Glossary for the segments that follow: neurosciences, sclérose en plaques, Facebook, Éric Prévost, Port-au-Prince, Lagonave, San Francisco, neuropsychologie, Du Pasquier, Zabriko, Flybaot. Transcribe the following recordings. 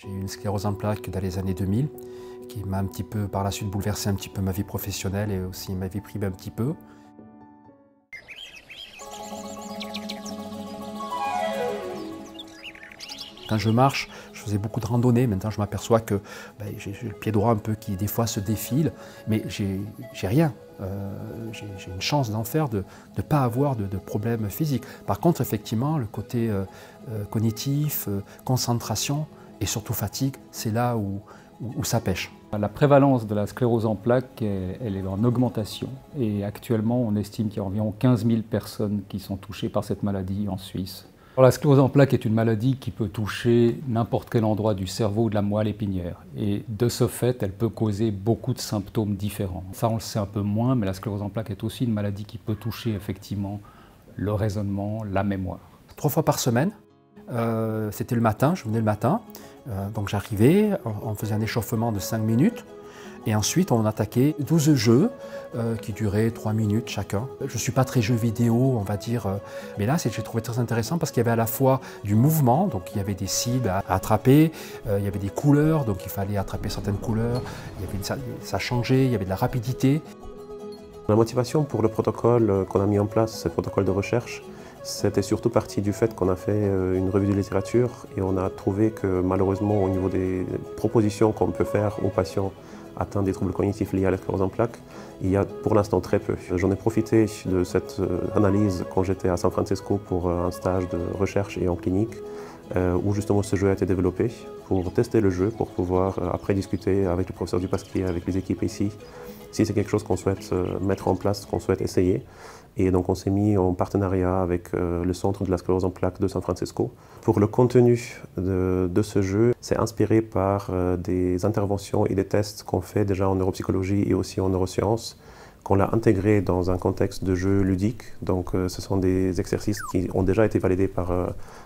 J'ai eu une sclérose en plaques dans les années 2000 qui m'a un petit peu, par la suite, bouleversé un petit peu ma vie professionnelle et aussi ma vie privée un petit peu. Quand je marche, je faisais beaucoup de randonnées. Maintenant, je m'aperçois que j'ai le pied droit un peu qui, des fois, se défile. Mais j'ai rien. J'ai une chance d'en faire, de ne pas avoir de problème physique. Par contre, effectivement, le côté cognitif, concentration et surtout fatigue, c'est là où ça pêche. La prévalence de la sclérose en plaques, elle est en augmentation. Et actuellement, on estime qu'il y a environ 15 000 personnes qui sont touchées par cette maladie en Suisse. Alors, la sclérose en plaques est une maladie qui peut toucher n'importe quel endroit du cerveau ou de la moelle épinière. Et de ce fait, elle peut causer beaucoup de symptômes différents. Ça, on le sait un peu moins, mais la sclérose en plaques est aussi une maladie qui peut toucher effectivement le raisonnement, la mémoire. 3 fois par semaine, c'était le matin, je venais le matin. Donc j'arrivais, on faisait un échauffement de 5 minutes. Et ensuite, on attaquait 12 jeux qui duraient 3 minutes chacun. Je ne suis pas très jeu vidéo, on va dire, mais là, j'ai trouvé très intéressant parce qu'il y avait à la fois du mouvement, donc il y avait des cibles à attraper, il y avait des couleurs, donc il fallait attraper certaines couleurs, il y avait ça changeait, il y avait de la rapidité. La motivation pour le protocole qu'on a mis en place, ce protocole de recherche, c'était surtout parti du fait qu'on a fait une revue de littérature et on a trouvé que malheureusement, au niveau des propositions qu'on peut faire aux patients atteints des troubles cognitifs liés à la sclérose en plaques, il y a pour l'instant très peu. J'en ai profité de cette analyse quand j'étais à San Francisco pour un stage de recherche et en clinique où justement ce jeu a été développé pour tester le jeu, pour pouvoir après discuter avec le professeur Du Pasquier, avec les équipes ici, si c'est quelque chose qu'on souhaite mettre en place, qu'on souhaite essayer. Et donc on s'est mis en partenariat avec le Centre de la sclérose en plaques de San Francisco. Pour le contenu de ce jeu, c'est inspiré par des interventions et des tests qu'on fait déjà en neuropsychologie et aussi en neurosciences, qu'on l'a intégré dans un contexte de jeu ludique. Donc ce sont des exercices qui ont déjà été validés par,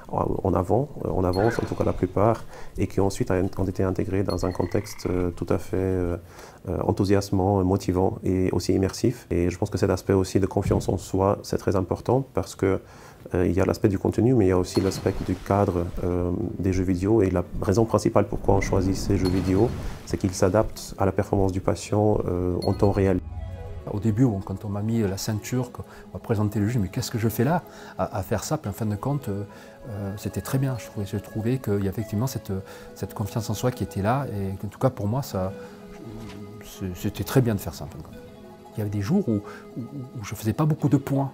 en avance, en tout cas la plupart, et qui ensuite ont été intégrés dans un contexte tout à fait enthousiasmant, motivant et aussi immersif. Et je pense que cet aspect aussi de confiance en soi, c'est très important parce que il y a l'aspect du contenu, mais il y a aussi l'aspect du cadre des jeux vidéo. Et la raison principale pourquoi on choisit ces jeux vidéo, c'est qu'ils s'adaptent à la performance du patient en temps réel. Au début, quand on m'a mis la ceinture, qu'on m'a présenté le jeu, mais qu'est-ce que je fais là à faire ça? Puis en fin de compte, c'était très bien. Je trouvais qu'il y a effectivement cette confiance en soi qui était là. Et en tout cas, pour moi, c'était très bien de faire ça. En fin de compte. Il y avait des jours où je ne faisais pas beaucoup de points.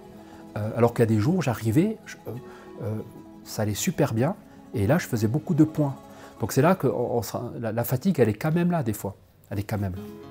Alors qu'il y a des jours où j'arrivais, ça allait super bien. Et là, je faisais beaucoup de points. Donc c'est là que la fatigue, elle est quand même là des fois. Elle est quand même là.